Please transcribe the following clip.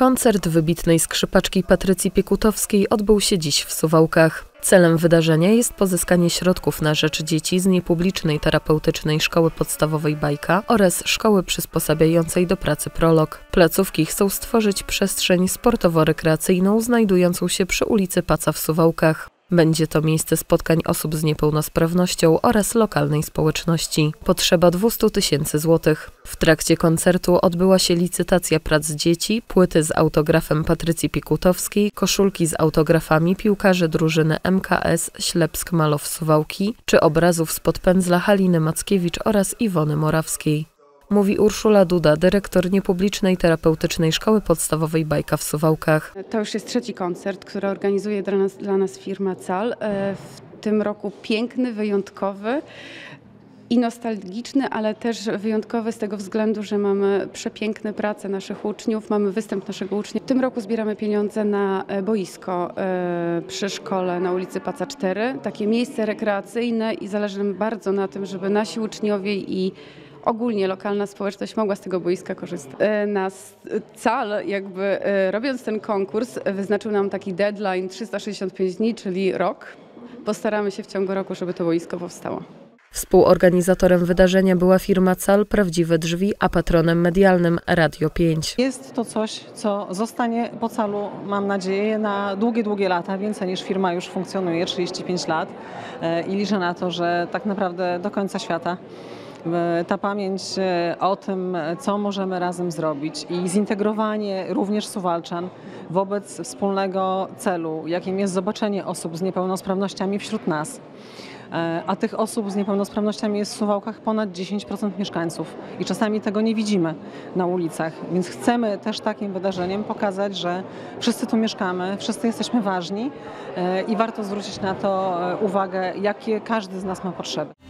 Koncert wybitnej skrzypaczki Patrycji Piekutowskiej odbył się dziś w Suwałkach. Celem wydarzenia jest pozyskanie środków na rzecz dzieci z Niepublicznej Terapeutycznej Szkoły Podstawowej "Bajka" oraz Szkoły Przysposabiającej do Pracy "Prolog". Placówki chcą stworzyć przestrzeń sportowo-rekreacyjną znajdującą się przy ulicy Paca w Suwałkach. Będzie to miejsce spotkań osób z niepełnosprawnością oraz lokalnej społeczności. Potrzeba 200 000 złotych. W trakcie koncertu odbyła się licytacja prac dzieci, płyty z autografem Patrycji Piekutowskiej, koszulki z autografami piłkarzy drużyny MKS Ślepsk Malow Suwałki czy obrazów spod pędzla Haliny Mackiewicz oraz Iwony Morawskiej. Mówi Urszula Duda, dyrektor Niepublicznej Terapeutycznej Szkoły Podstawowej "Bajka" w Suwałkach. To już jest trzeci koncert, który organizuje dla nas firma Cal. W tym roku piękny, wyjątkowy i nostalgiczny, ale też wyjątkowy z tego względu, że mamy przepiękne prace naszych uczniów, mamy występ naszego ucznia. W tym roku zbieramy pieniądze na boisko przy szkole na ulicy Paca 4. Takie miejsce rekreacyjne i zależy nam bardzo na tym, żeby nasi uczniowie i ogólnie lokalna społeczność mogła z tego boiska korzystać. Nas Cal, jakby robiąc ten konkurs, wyznaczył nam taki deadline 365 dni, czyli rok. Postaramy się w ciągu roku, żeby to boisko powstało. Współorganizatorem wydarzenia była firma Cal Prawdziwe Drzwi, a patronem medialnym Radio 5. Jest to coś, co zostanie po Calu, mam nadzieję, na długie, długie lata, więcej niż firma już funkcjonuje, 35 lat i liczę na to, że tak naprawdę do końca świata ta pamięć o tym, co możemy razem zrobić i zintegrowanie również Suwalczan wobec wspólnego celu, jakim jest zobaczenie osób z niepełnosprawnościami wśród nas. A tych osób z niepełnosprawnościami jest w Suwałkach ponad 10% mieszkańców i czasami tego nie widzimy na ulicach, więc chcemy też takim wydarzeniem pokazać, że wszyscy tu mieszkamy, wszyscy jesteśmy ważni i warto zwrócić na to uwagę, jakie każdy z nas ma potrzeby.